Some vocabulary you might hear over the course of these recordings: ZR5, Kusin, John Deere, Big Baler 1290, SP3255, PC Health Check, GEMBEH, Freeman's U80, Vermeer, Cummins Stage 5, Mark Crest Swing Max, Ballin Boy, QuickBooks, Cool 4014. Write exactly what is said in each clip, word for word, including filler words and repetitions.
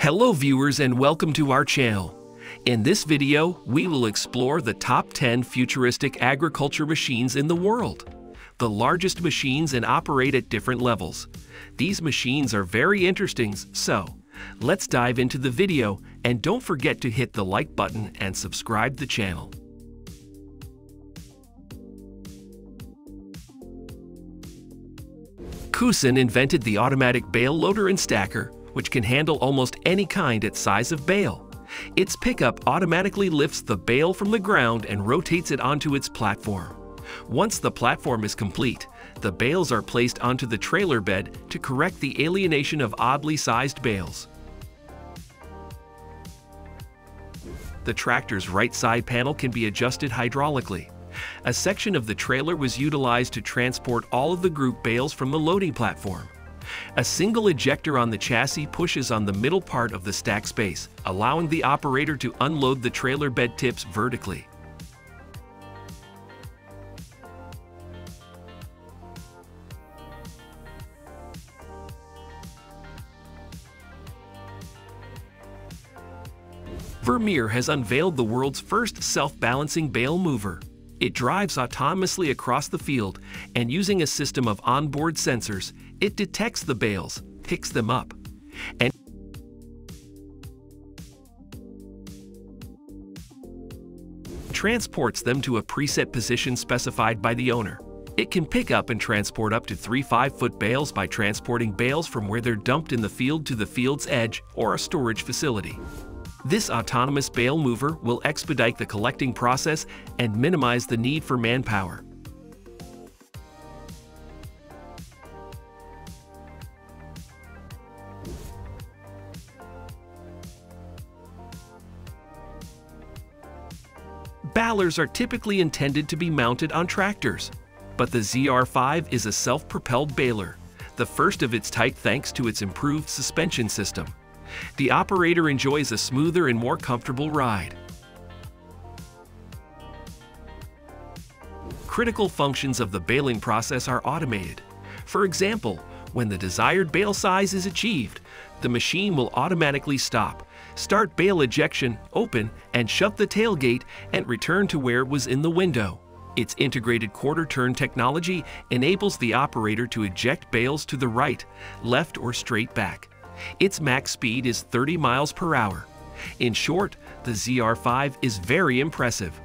Hello viewers and welcome to our channel. In this video, we will explore the top ten futuristic agriculture machines in the world. The largest machines and operate at different levels. These machines are very interesting, so let's dive into the video and don't forget to hit the like button and subscribe the channel. Kusin invented the automatic bale loader and stacker, which can handle almost any kind at size of bale. Its pickup automatically lifts the bale from the ground and rotates it onto its platform. Once the platform is complete, the bales are placed onto the trailer bed to correct the alienation of oddly sized bales. The tractor's right side panel can be adjusted hydraulically. A section of the trailer was utilized to transport all of the group bales from the loading platform. A single ejector on the chassis pushes on the middle part of the stack space, allowing the operator to unload the trailer bed tips vertically. Vermeer has unveiled the world's first self-balancing bale mover. It drives autonomously across the field, and using a system of onboard sensors, it detects the bales, picks them up, and transports them to a preset position specified by the owner. It can pick up and transport up to three five-foot bales by transporting bales from where they're dumped in the field to the field's edge or a storage facility. This autonomous bale mover will expedite the collecting process and minimize the need for manpower. Balers are typically intended to be mounted on tractors, but the Z R five is a self-propelled baler, the first of its type thanks to its improved suspension system. The operator enjoys a smoother and more comfortable ride. Critical functions of the baling process are automated. For example, when the desired bale size is achieved, the machine will automatically stop, start bale ejection, open and shut the tailgate, and return to where it was in the window. Its integrated quarter-turn technology enables the operator to eject bales to the right, left, or straight back. Its max speed is thirty miles per hour. In short, the Z R five is very impressive.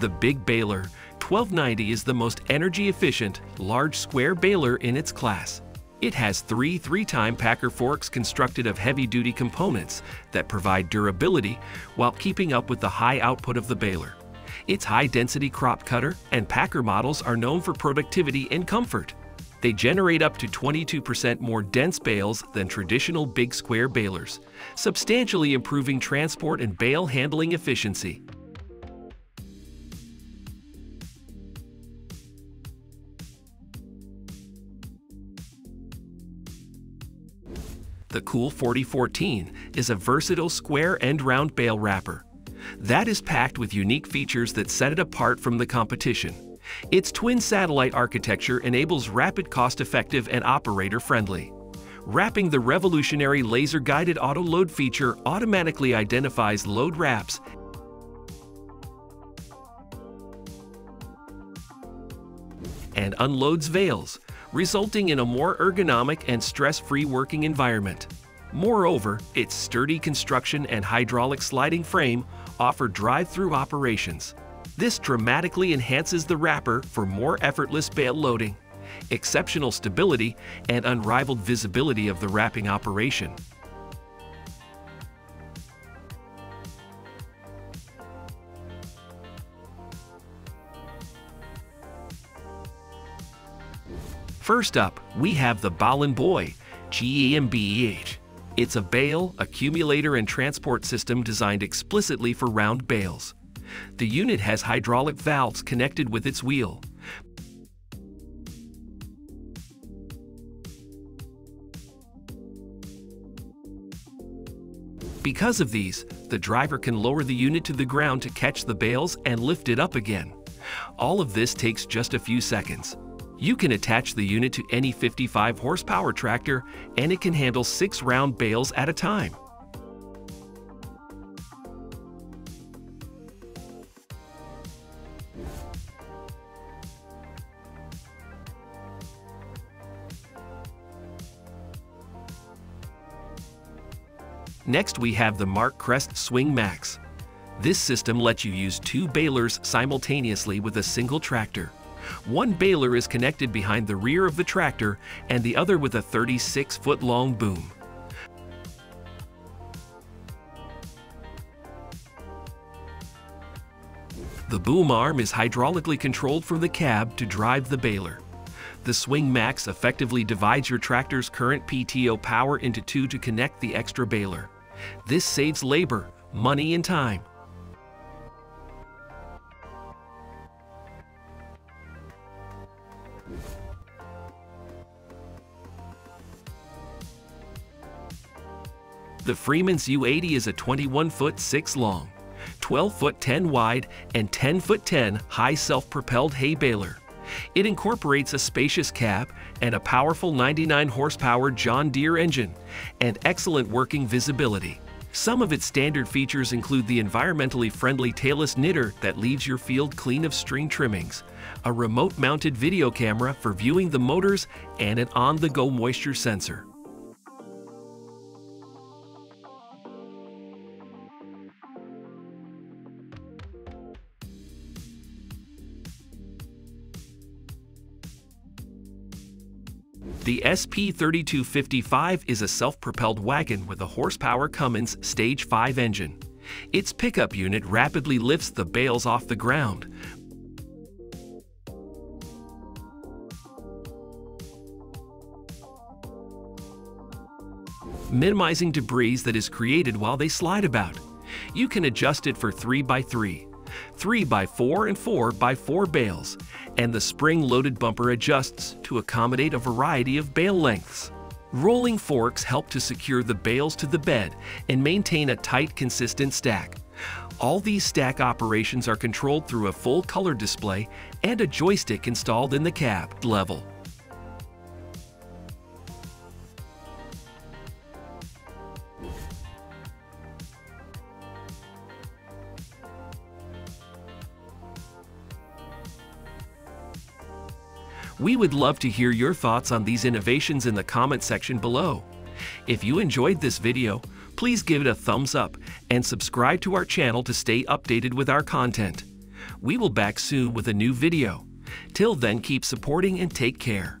The Big Baler twelve ninety is the most energy-efficient, large square baler in its class. It has three three-time packer forks constructed of heavy-duty components that provide durability while keeping up with the high output of the baler. Its high-density crop cutter and packer models are known for productivity and comfort. They generate up to twenty-two percent more dense bales than traditional big square balers, substantially improving transport and bale handling efficiency. The Cool forty fourteen is a versatile square and round bale wrapper that is packed with unique features that set it apart from the competition. Its twin satellite architecture enables rapid, cost-effective, and operator-friendly. Wrapping the revolutionary laser-guided auto-load feature automatically identifies load wraps and unloads bales, resulting in a more ergonomic and stress-free working environment. Moreover, its sturdy construction and hydraulic sliding frame offer drive-through operations. This dramatically enhances the wrapper for more effortless bale loading, exceptional stability, and unrivaled visibility of the wrapping operation. First up, we have the Ballin Boy G E M B E H. It's a bale, accumulator, and transport system designed explicitly for round bales. The unit has hydraulic valves connected with its wheel, because of these, the driver can lower the unit to the ground to catch the bales and lift it up again. All of this takes just a few seconds. You can attach the unit to any fifty-five horsepower tractor, and it can handle six round bales at a time. Next, we have the Mark Crest Swing Max. This system lets you use two balers simultaneously with a single tractor. One baler is connected behind the rear of the tractor and the other with a thirty-six foot long boom. The boom arm is hydraulically controlled from the cab to drive the baler. The Swing Max effectively divides your tractor's current P T O power into two to connect the extra baler. This saves labor, money, and time. The Freeman's U eighty is a twenty-one foot six long, twelve foot ten wide, and ten foot ten high self-propelled hay baler. It incorporates a spacious cab and a powerful ninety-nine horsepower John Deere engine and excellent working visibility. Some of its standard features include the environmentally friendly tailless knitter that leaves your field clean of string trimmings, a remote-mounted video camera for viewing the motors, and an on-the-go moisture sensor. The S P thirty-two fifty-five is a self-propelled wagon with a horsepower Cummins Stage five engine. Its pickup unit rapidly lifts the bales off the ground, minimizing debris that is created while they slide about. You can adjust it for three by three, three by four, and four by four bales, and the spring-loaded bumper adjusts to accommodate a variety of bale lengths. Rolling forks help to secure the bales to the bed and maintain a tight, consistent stack. All these stack operations are controlled through a full-color display and a joystick installed in the cab level. We would love to hear your thoughts on these innovations in the comment section below. If you enjoyed this video, please give it a thumbs up and subscribe to our channel to stay updated with our content. We will be back soon with a new video. Till then, keep supporting and take care.